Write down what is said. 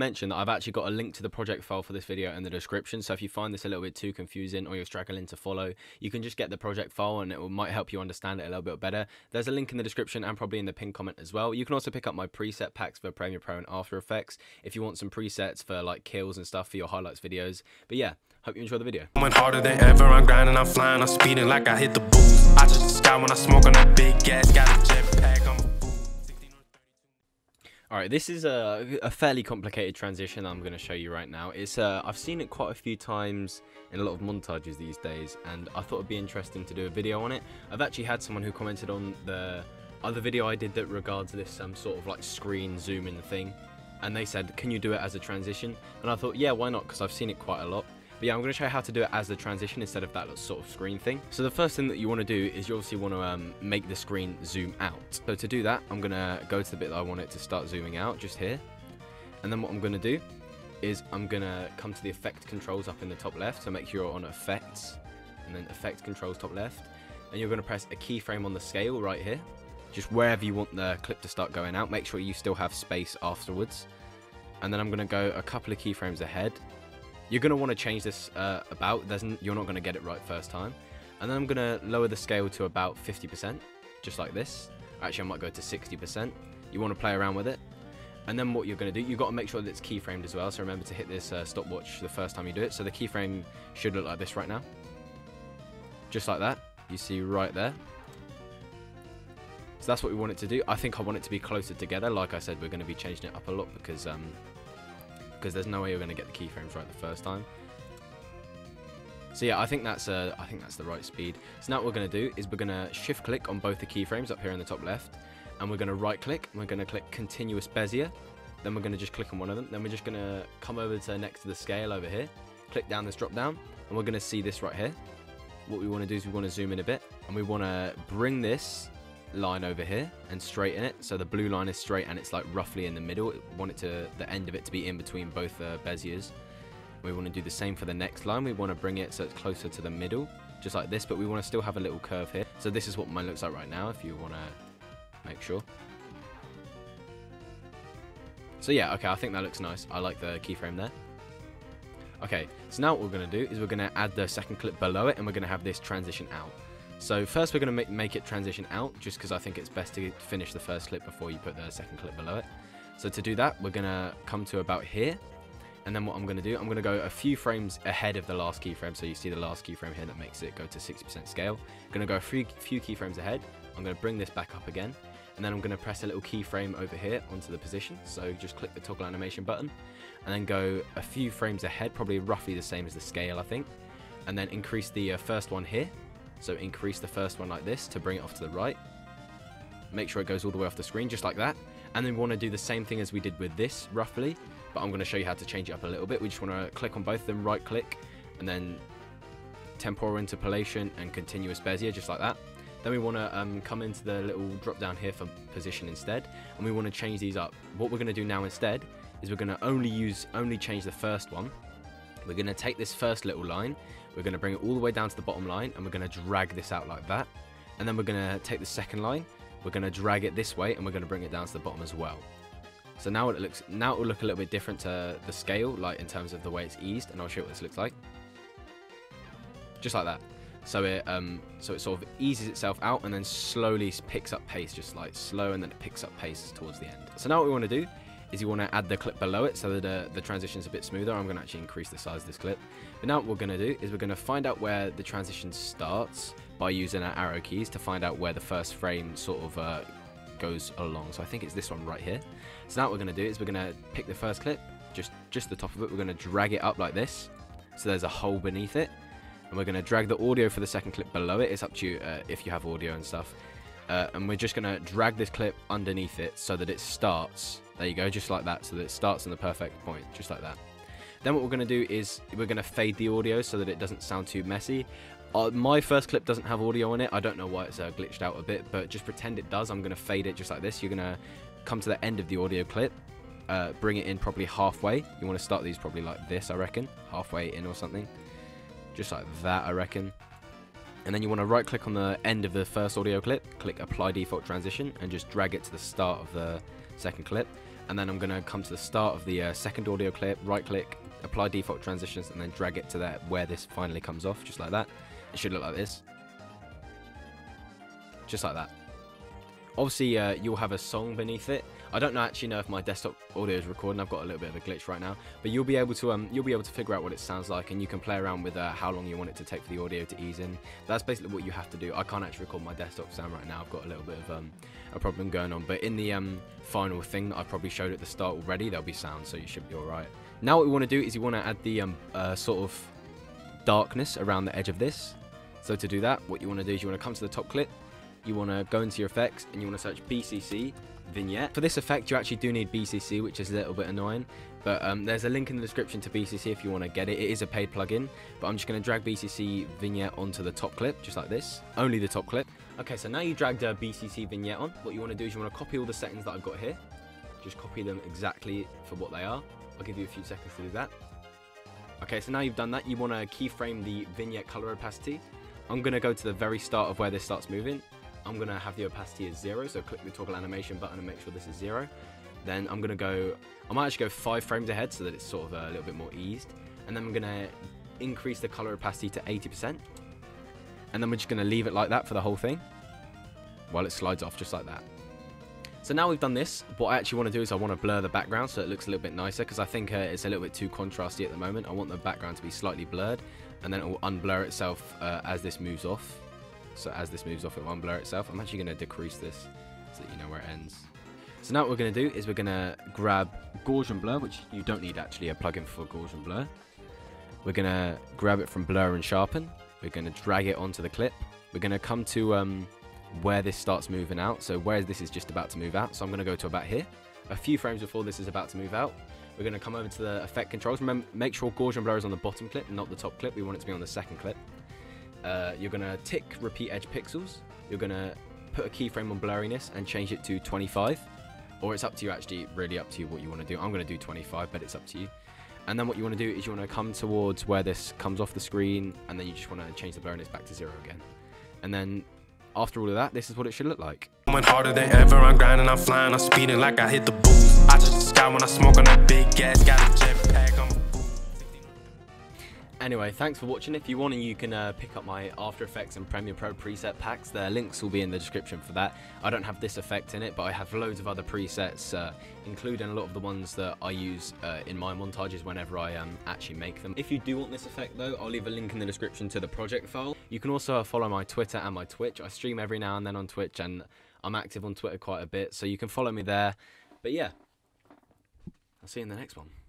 Mention that I've actually got a link to the project file for this video in the description, so if you find this a little bit too confusing or you're struggling to follow, you can just get the project file and it might help you understand it a little bit better. There's a link in the description and probably in the pinned comment as well. You can also pick up my preset packs for Premiere Pro and After Effects if you want some presets for like kills and stuff for your highlights videos. But yeah, hope you enjoy the video. I went harder than ever, I'm grinding, I'm flying, I'm speeding like I hit the boost. I touch the sky when I smoke on that big gas, got a jetpack, I'm Alright, this is a fairly complicated transition I'm going to show you right now. It's I've seen it quite a few times in a lot of montages these days, and I thought it'd be interesting to do a video on it. I've actually had someone who commented on the other video I did that regards this sort of like screen zooming thing, and they said, can you do it as a transition? And I thought, yeah, why not, because I've seen it quite a lot. But yeah, I'm going to show you how to do it as the transition instead of that sort of screen thing. So the first thing that you want to do is you obviously want to make the screen zoom out. So to do that, I'm going to go to the bit that I want it to start zooming out, just here. And then what I'm going to do is I'm going to come to the effect controls up in the top left. So make sure you're on effects and then effect controls top left. And you're going to press a keyframe on the scale right here. Just wherever you want the clip to start going out, make sure you still have space afterwards. And then I'm going to go a couple of keyframes ahead. You're going to want to change this about, you're not going to get it right first time. And then I'm going to lower the scale to about 50%, just like this. Actually, I might go to 60%. You want to play around with it. And then what you're going to do, you've got to make sure that it's keyframed as well. So remember to hit this stopwatch the first time you do it. So the keyframe should look like this right now. Just like that. You see right there. So that's what we want it to do. I think I want it to be closer together. Like I said, we're going to be changing it up a lot because there's no way you're going to get the keyframes right the first time. So yeah, I think that's the right speed. So now what we're going to do is we're going to shift click on both the keyframes up here in the top left, and we're going to right click, and we're going to click continuous bezier. Then we're going to just click on one of them. Then we're just going to come over to next to the scale over here, click down this drop down, and we're going to see this right here. What we want to do is we want to zoom in a bit, and we want to bring this line over here and straighten it, so the blue line is straight and it's like roughly in the middle. I want it to, the end of it to be in between both beziers. We want to do the same for the next line. We want to bring it so it's closer to the middle, just like this, but we want to still have a little curve here. So this is what mine looks like right now, if you want to make sure. So yeah, okay, I think that looks nice. I like the keyframe there. Okay, so now what we're going to do is we're going to add the second clip below it, and we're going to have this transition out. So first we're going to make it transition out, just because I think it's best to finish the first clip before you put the second clip below it. So to do that, we're going to come to about here, and then what I'm going to do, I'm going to go a few frames ahead of the last keyframe. So you see the last keyframe here that makes it go to 60% scale. I'm going to go a few keyframes ahead. I'm going to bring this back up again, and then I'm going to press a little keyframe over here onto the position. So just click the toggle animation button, and then go a few frames ahead, probably roughly the same as the scale, I think, and then increase the first one here. So increase the first one like this to bring it off to the right. Make sure it goes all the way off the screen, just like that. And then we want to do the same thing as we did with this, roughly. But I'm going to show you how to change it up a little bit. We just want to click on both of them, right click, and then temporal interpolation and continuous bezier, just like that. Then we want to come into the little drop down here for position instead. And we want to change these up. What we're going to do now instead is we're going to only change the first one. We're going to take this first little line, we're going to bring it all the way down to the bottom line, and we're going to drag this out like that. And then we're going to take the second line, we're going to drag it this way, and we're going to bring it down to the bottom as well. So now it will look a little bit different to the scale, like in terms of the way it's eased, and I'll show you what this looks like. Just like that. So it sort of eases itself out and then slowly picks up pace, just like slow, and then it picks up pace towards the end. So now what we want to do is you want to add the clip below it so that the transition's a bit smoother. I'm going to actually increase the size of this clip. But now what we're going to do is we're going to find out where the transition starts by using our arrow keys to find out where the first frame sort of goes along. So I think it's this one right here. So now what we're going to do is we're going to pick the first clip, just the top of it. We're going to drag it up like this, so there's a hole beneath it. And we're going to drag the audio for the second clip below it. It's up to you if you have audio and stuff. And we're just going to drag this clip underneath it so that it starts. There you go, just like that, so that it starts in the perfect point, just like that. Then what we're going to do is we're going to fade the audio so that it doesn't sound too messy. My first clip doesn't have audio on it. I don't know why it's glitched out a bit, but just pretend it does. I'm going to fade it just like this. You're going to come to the end of the audio clip, bring it in probably halfway. You want to start these probably like this, I reckon, halfway in or something. Just like that, I reckon. And then you want to right click on the end of the first audio clip, click apply default transition, and just drag it to the start of the second clip. and then I'm going to come to the start of the second audio clip, right click, apply default transitions, and then drag it to there where this finally comes off, just like that. It should look like this, just like that. Obviously you'll have a song beneath it. I don't actually know if my desktop audio is recording. I've got a little bit of a glitch right now, but you'll be able to figure out what it sounds like, and you can play around with how long you want it to take for the audio to ease in. That's basically what you have to do. I can't actually record my desktop sound right now. I've got a little bit of a problem going on, but in the final thing that I probably showed at the start already, there'll be sound, so you should be all right. Now what we want to do is you want to add the sort of darkness around the edge of this. So to do that, what you want to do is you want to come to the top clip. You want to go into your effects and you want to search BCC vignette. For this effect, you actually do need BCC, which is a little bit annoying, but there's a link in the description to BCC if you want to get it. It is a paid plugin, but I'm just going to drag BCC vignette onto the top clip, just like this, only the top clip. Okay, so now you dragged BCC vignette on. What you want to do is you want to copy all the settings that I've got here. Just copy them exactly for what they are. I'll give you a few seconds to do that. Okay, so now you've done that, you want to keyframe the vignette color opacity. I'm going to go to the very start of where this starts moving. I'm going to have the opacity as 0, so click the toggle animation button and make sure this is 0. Then I'm going to go, I might actually go 5 frames ahead so that it's sort of a little bit more eased. And then I'm going to increase the color opacity to 80%. And then we're just going to leave it like that for the whole thing, while it slides off just like that. So now we've done this, what I actually want to do is I want to blur the background so it looks a little bit nicer, because I think it's a little bit too contrasty at the moment. I want the background to be slightly blurred, and then it will unblur itself as this moves off. So as this moves off, it will unblur itself. I'm actually going to decrease this so that you know where it ends. So now what we're going to do is we're going to grab Gaussian Blur, which you don't need actually a plugin for Gaussian Blur. We're going to grab it from Blur and Sharpen. We're going to drag it onto the clip. We're going to come to where this starts moving out. So where this is just about to move out. So I'm going to go to about here. A few frames before this is about to move out, we're going to come over to the effect controls. Remember, make sure Gaussian Blur is on the bottom clip, not the top clip. We want it to be on the second clip. You're going to tick repeat edge pixels, you're going to put a keyframe on blurriness and change it to 25, or it's up to you, actually, really up to you what you want to do. I'm going to do 25, but it's up to you. And then what you want to do is you want to come towards where this comes off the screen, and then you just want to change the blurriness back to 0 again. And then after all of that, this is what it should look like. I went harder than ever, I'm grinding, I'm flying, I'm speeding like I hit the booze. I touch the sky when I smoke on that big gas, got a jetpack on. Anyway, thanks for watching. If you want, you can pick up my After Effects and Premiere Pro preset packs. Their links will be in the description for that. I don't have this effect in it, but I have loads of other presets, including a lot of the ones that I use in my montages whenever I actually make them. If you do want this effect though, I'll leave a link in the description to the project file. You can also follow my Twitter and my Twitch. I stream every now and then on Twitch, and I'm active on Twitter quite a bit, so you can follow me there. But yeah, I'll see you in the next one.